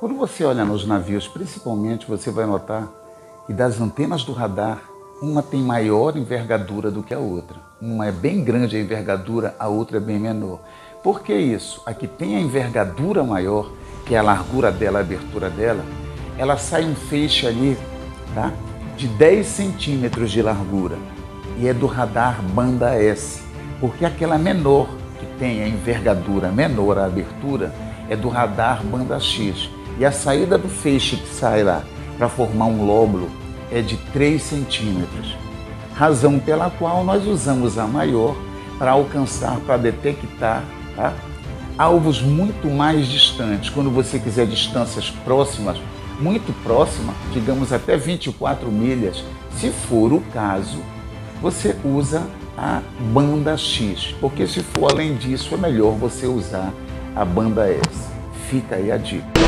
Quando você olha nos navios, principalmente, você vai notar que das antenas do radar, uma tem maior envergadura do que a outra. Uma é bem grande a envergadura, a outra é bem menor. Por que isso? A que tem a envergadura maior, que é a largura dela, a abertura dela, ela sai um feixe ali, tá? De 10 centímetros de largura. E é do radar banda S, porque aquela menor, que tem a envergadura menor, a abertura, é do radar banda X. E a saída do feixe que sai lá para formar um lóbulo é de 3 centímetros. Razão pela qual nós usamos a maior para alcançar, para detectar, tá? Alvos muito mais distantes. Quando você quiser distâncias próximas, muito próxima, digamos até 24 milhas, se for o caso, você usa a banda X, porque se for além disso, é melhor você usar a banda S. Fica aí a dica.